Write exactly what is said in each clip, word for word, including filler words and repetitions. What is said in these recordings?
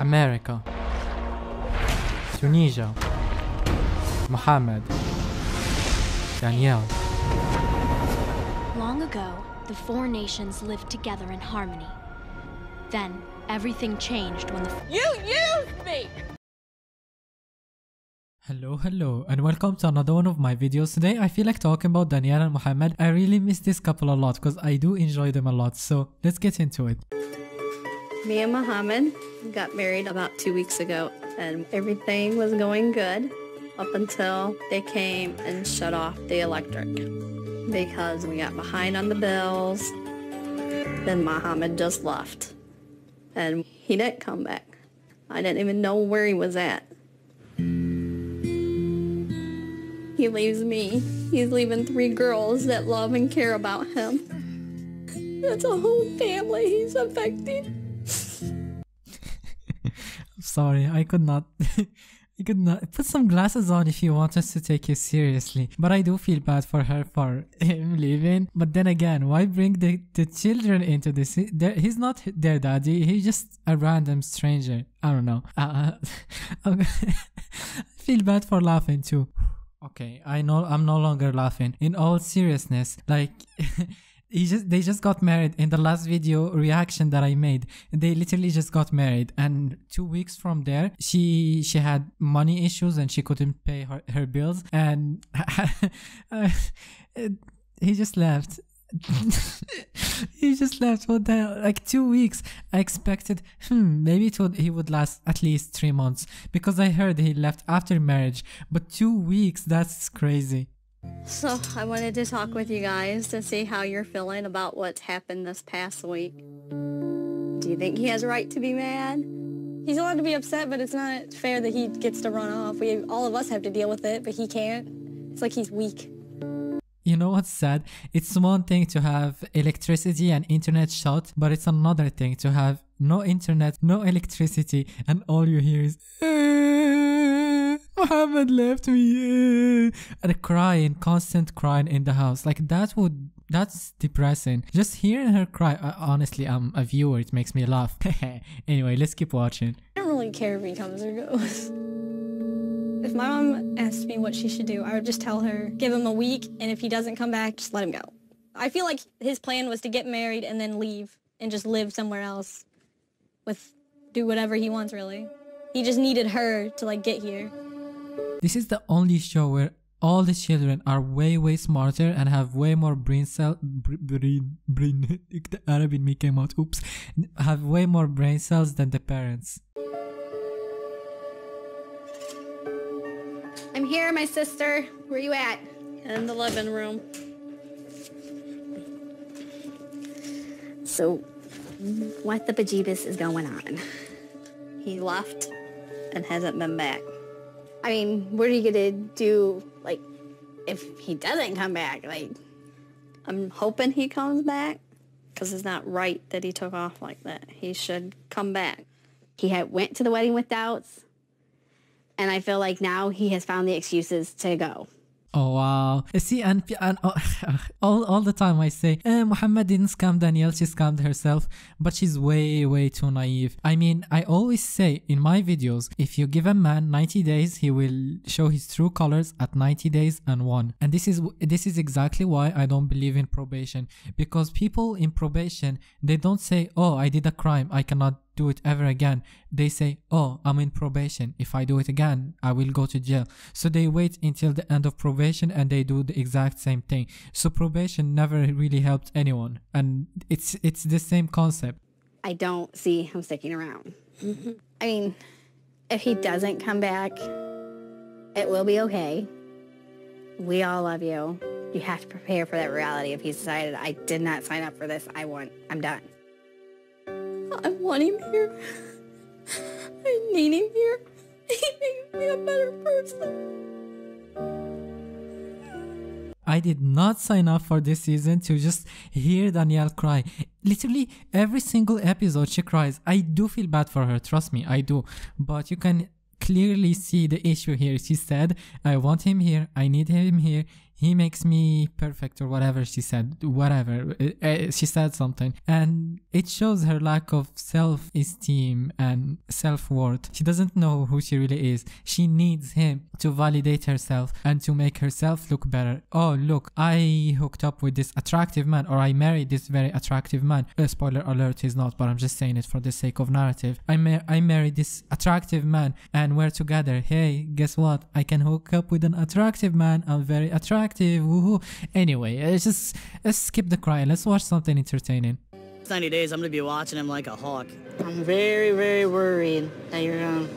America, Tunisia, Mohamed, Danielle. Long ago, the four nations lived together in harmony. Then, everything changed when the... You used me! Hello, hello, and welcome to another one of my videos. Today I feel like talking about Danielle and Mohamed. I really miss this couple a lot because I do enjoy them a lot, so let's get into it. Me and Mohamed got married about two weeks ago, and everything was going good up until they came and shut off the electric because we got behind on the bills. Then Mohamed just left, and he didn't come back. I didn't even know where he was at. He leaves me. He's leaving three girls that love and care about him. That's a whole family he's affecting. I'm sorry, I could not. I could not. Put some glasses on if you want us to take you seriously. But I do feel bad for her for him leaving. But then again, why bring the, the children into this? He, he's not their daddy. He's just a random stranger. I don't know. Uh, I feel bad for laughing too. Okay, I know I'm no longer laughing. In all seriousness, like, he just they just got married. In the last video reaction that I made, they literally just got married, and two weeks from there, she she had money issues and she couldn't pay her, her bills, and uh, he just left. He just left. What the hell? Like two weeks. I expected hmm maybe it would, he would last at least three months, because I heard he left after marriage, but two weeks, that's crazy. So I wanted to talk with you guys to see how you're feeling about what's happened this past week. Do you think he has a right to be mad? He's allowed to be upset, but it's not fair that he gets to run off. We all of us have to deal with it, but he can't. It's like he's weak. You know what's sad? It's one thing to have electricity and internet shut, but it's another thing to have no internet, no electricity, and all you hear is eh, Mohamed left me, eh, and crying, constant crying in the house. Like that would, that's depressing. Just hearing her cry, I, honestly, I'm a viewer, it makes me laugh. Anyway, let's keep watching. I don't really care if he comes or goes. If my mom asked me what she should do, I would just tell her, give him a week, and if he doesn't come back, just let him go. I feel like his plan was to get married and then leave and just live somewhere else with, do whatever he wants, really. He just needed her to, like, get here. This is the only show where all the children are way, way smarter and have way more brain cell... Brain... brain... The Arab in me came out, oops. Have way more brain cells than the parents. I'm here, my sister. Where you at? In the living room. So, what the bejeebus is going on? He left and hasn't been back. I mean, what are you gonna do, like, if he doesn't come back? Like, I'm hoping he comes back, because it's not right that he took off like that. He should come back. He had went to the wedding with doubts. And I feel like now he has found the excuses to go. Oh, wow. See, and, and oh, all, all the time I say, eh, Mohamed didn't scam Danielle, she scammed herself. But she's way, way too naive. I mean, I always say in my videos, if you give a man ninety days, he will show his true colors at ninety days and one. And this is, this is exactly why I don't believe in probation. Because people in probation, they don't say, oh, I did a crime, I cannot do it ever again. They say, oh, I'm in probation, if I do it again I will go to jail. So they wait until the end of probation and they do the exact same thing. So probation never really helped anyone, and it's it's the same concept. I don't see him sticking around. Mm-hmm. I mean, if he doesn't come back, it will be okay. We all love you. You have to prepare for that reality. If he's decided, I did not sign up for this, I want, I'm done, I want him here. I need him here. He makes me a better person. I did not sign up for this season to just hear Danielle cry. Literally every single episode she cries. I do feel bad for her, trust me, I do. But you can clearly see the issue here. She said, I want him here, I need him here. he makes me perfect, or whatever she said, whatever. She said something, and it shows her lack of self-esteem and self-worth. She doesn't know who she really is. She needs him to validate herself and to make herself look better. Oh, look, I hooked up with this attractive man, or I married this very attractive man. Uh, spoiler alert, he's not, but I'm just saying it for the sake of narrative. I, mar I married this attractive man and we're together. Hey, guess what? I can hook up with an attractive man. I'm very attractive. Woohoo. Anyway, let's just let's skip the cry. Let's watch something entertaining. ninety days, I'm gonna be watching him like a hawk. I'm very, very worried that you're gonna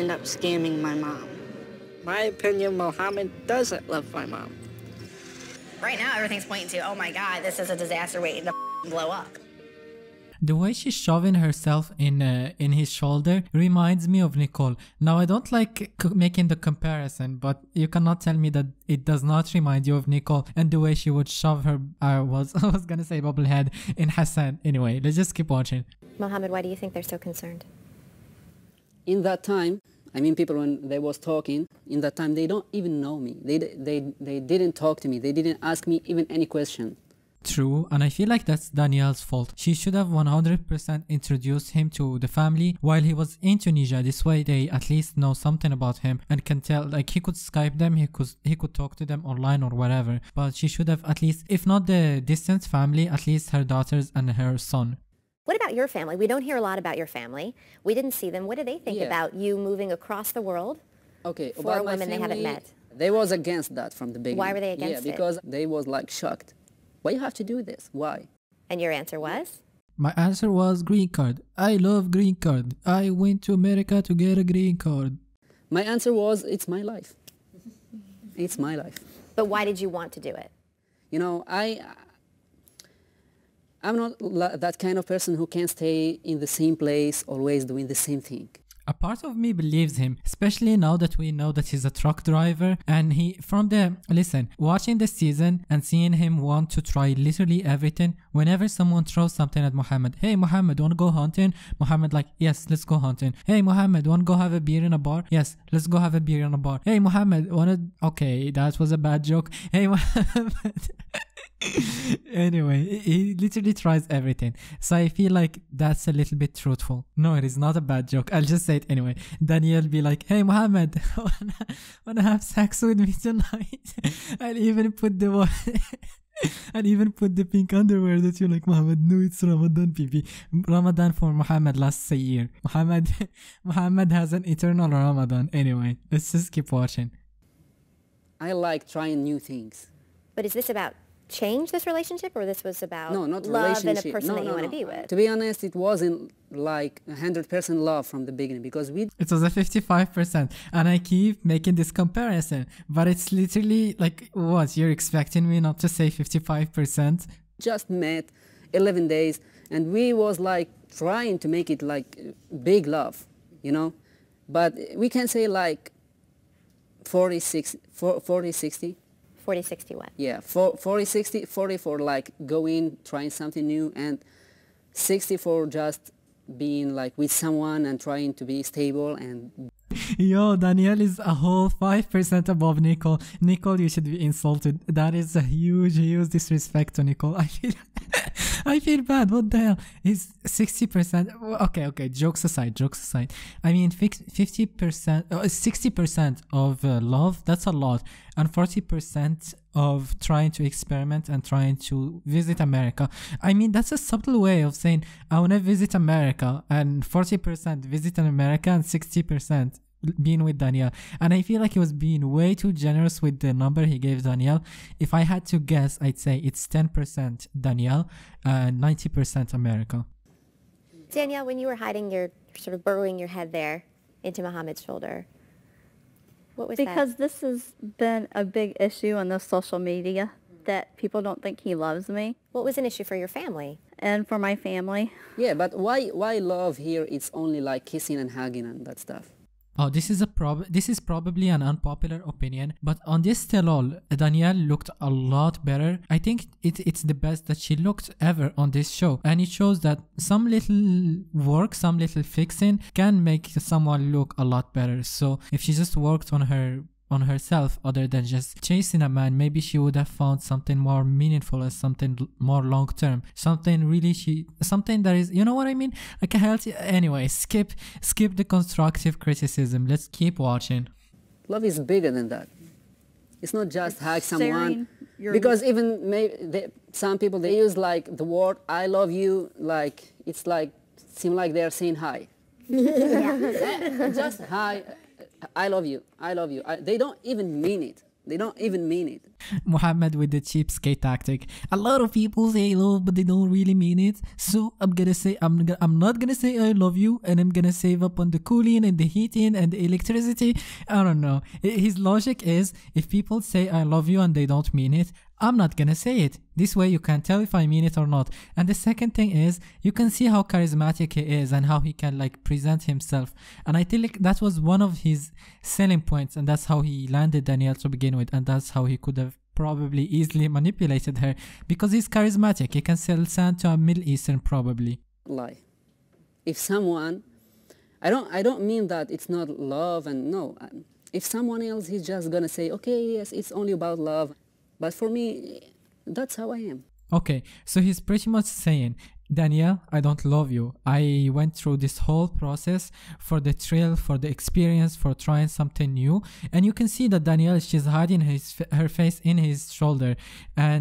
end up scamming my mom. My opinion, Mohamed doesn't love my mom. Right now, everything's pointing to, oh my God, this is a disaster waiting to blow up. The way she's shoving herself in uh, in his shoulder reminds me of Nicole. Now, I don't like making the comparison, but you cannot tell me that it does not remind you of Nicole and the way she would shove her, I was, I was gonna say bubblehead, in Hassan. Anyway, let's just keep watching. Mohamed, why do you think they're so concerned? In that time, I mean, people, when they was talking, in that time, they don't even know me. They, they, they didn't talk to me. They didn't ask me even any question. True, and I feel like that's Danielle's fault. She should have one hundred percent introduced him to the family while he was in Tunisia. This way they at least know something about him and can tell, like, he could Skype them, he could he could talk to them online or whatever. But she should have at least, if not the distant family, at least her daughters and her son. What about your family? We don't hear a lot about your family. We didn't see them. What do they think yeah. about you moving across the world okay, for about women family, they haven't met? They was against that from the beginning. Why were they against it? Yeah, because it? they was like shocked. Why you have to do this? Why? And your answer was? My answer was green card. I love green card. I went to America to get a green card. My answer was, it's my life. It's my life. But why did you want to do it? You know, I, I'm not that kind of person who can stay in the same place, always doing the same thing. A part of me believes him, especially now that we know that he's a truck driver, and he, from the, listen, watching the season and seeing him want to try literally everything, whenever someone throws something at Mohamed, hey Mohamed, wanna go hunting? Mohamed like, yes, let's go hunting. Hey Mohamed, wanna go have a beer in a bar? Yes, let's go have a beer in a bar. Hey Mohamed, wanna, okay, that was a bad joke. Hey Mohamed. Anyway, he literally tries everything, so I feel like that's a little bit truthful. No, it is not a bad joke, I'll just say it anyway. Danielle be like, hey Mohamed, wanna, wanna have sex with me tonight? I'll even put the one I'll even put the pink underwear that you like, Mohamed. No, it's Ramadan, baby. Ramadan for Mohamed lasts a year. Mohamed Mohamed has an eternal Ramadan. Anyway, let's just keep watching. I like trying new things. But is this about change this relationship, or this was about no, not love and a person no, that you no, want to no. be with? To be honest, it wasn't like one hundred percent love from the beginning, because we... It was a fifty-five percent, and I keep making this comparison, but it's literally like, what, you're expecting me not to say fifty-five percent? Just met eleven days, and we was like trying to make it like big love, you know? But we can say like forty, sixty, forty, sixty. forty sixty what? Yeah, forty sixty, forty for like going, trying something new, and sixty for just being like with someone and trying to be stable and... Yo, Danielle is a whole five percent above Nicole. Nicole, you should be insulted. That is a huge, huge disrespect to Nicole. I feel... I feel bad. What the hell? It's sixty percent. Okay, okay. Jokes aside, jokes aside. I mean, fifty percent, uh, sixty percent of uh, love, that's a lot. And forty percent of trying to experiment and trying to visit America. I mean, that's a subtle way of saying, I want to visit America, and forty percent visit America, and sixty percent being with Danielle. And I feel like he was being way too generous with the number he gave Danielle. If I had to guess, I'd say it's ten percent Danielle and ninety percent America. Danielle, when you were hiding your, sort of burrowing your head there into Mohamed's shoulder, what was that? Because this has been a big issue on the social media, that people don't think he loves me. What was an issue for your family? And for my family. Yeah, but why, why love here? It's only like kissing and hugging and that stuff. Oh, this is a prob. This is probably an unpopular opinion, but on this tell-all, Danielle looked a lot better. I think it, it's the best that she looked ever on this show, and it shows that some little work, some little fixing can make someone look a lot better. So if she just worked on her on herself other than just chasing a man, maybe she would have found something more meaningful as something more long term, something really she something that is, you know what I mean, like a healthy. Anyway, skip skip the constructive criticism, let's keep watching. Love is bigger than that. It's not just hug someone. Because even maybe they, some people, they use like the word I love you, like it's like seem like they're saying hi. Yeah. Just hi, I love you, I love you. I, they don't even mean it. They don't even mean it. Mohamed with the cheapskate tactic. A lot of people say I love, but they don't really mean it. So I'm gonna say I'm I'm not gonna say I love you, and I'm gonna save up on the cooling and the heating and the electricity. I don't know. His logic is if people say I love you and they don't mean it, I'm not gonna say it. This way you can tell if I mean it or not. And the second thing is you can see how charismatic he is and how he can like present himself. And I think that was one of his selling points, and that's how he landed Danielle to begin with, and that's how he could have probably easily manipulated her, because he's charismatic. He can sell sand to a Middle Eastern probably. Lie. If someone, I don't I don't mean that it's not love and no. If someone else is just gonna say, okay, yes, it's only about love. But for me, that's how I am. Okay, so he's pretty much saying, Danielle, I don't love you. I went through this whole process for the thrill, for the experience, for trying something new. And you can see that Danielle, she's hiding his, her face in his shoulder. And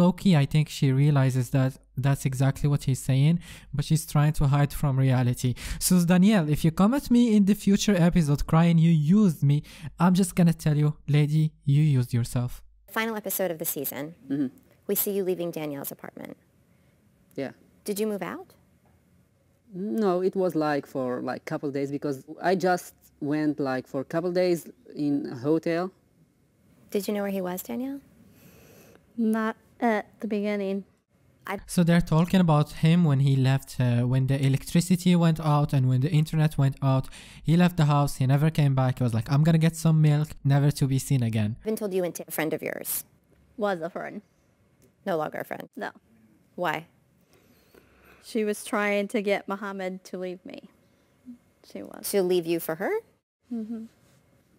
low-key, I think she realizes that that's exactly what he's saying, but she's trying to hide from reality. So Danielle, if you come at me in the future episode crying, you used me, I'm just gonna tell you, lady, you used yourself. Final episode of the season, mm-hmm. We see you leaving Danielle's apartment. Yeah. Did you move out? No, it was like for like couple days, because I just went like for a couple days in a hotel. Did you know where he was, Danielle? Not at the beginning. So they're talking about him when he left, uh, when the electricity went out and when the internet went out. He left the house, he never came back. He was like, I'm gonna get some milk, never to be seen again. I've been told you went to a friend of yours. Was a friend. No longer a friend? No. Why? She was trying to get Mohamed to leave me. She was. To leave you for her? Mm-hmm.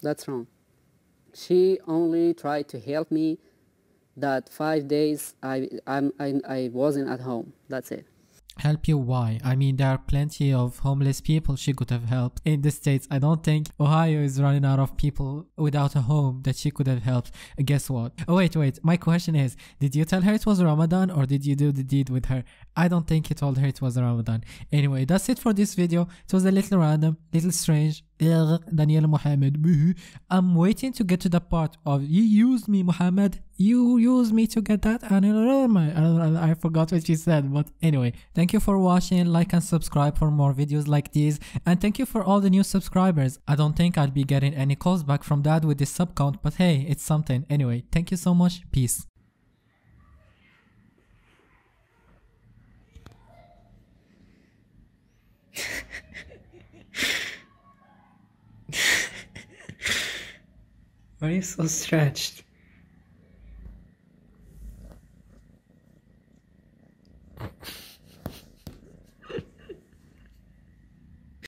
That's wrong. She only tried to help me that five days I, I'm, I I wasn't at home. That's it. Help you why? I mean, there are plenty of homeless people she could have helped in the States. I don't think Ohio is running out of people without a home that she could have helped. Guess what? Oh, wait, wait. My question is, did you tell her it was Ramadan or did you do the deed with her? I don't think you told her it was Ramadan. Anyway, that's it for this video. It was a little random, little strange. Danielle Mohamed. I'm waiting to get to the part of you used me, Mohamed. You used me to get that. And I forgot what she said. But anyway, thank you for watching. Like and subscribe for more videos like these. And thank you for all the new subscribers. I don't think I'll be getting any calls back from that with this sub count. But hey, it's something. Anyway, thank you so much. Peace. Why are you so stretched?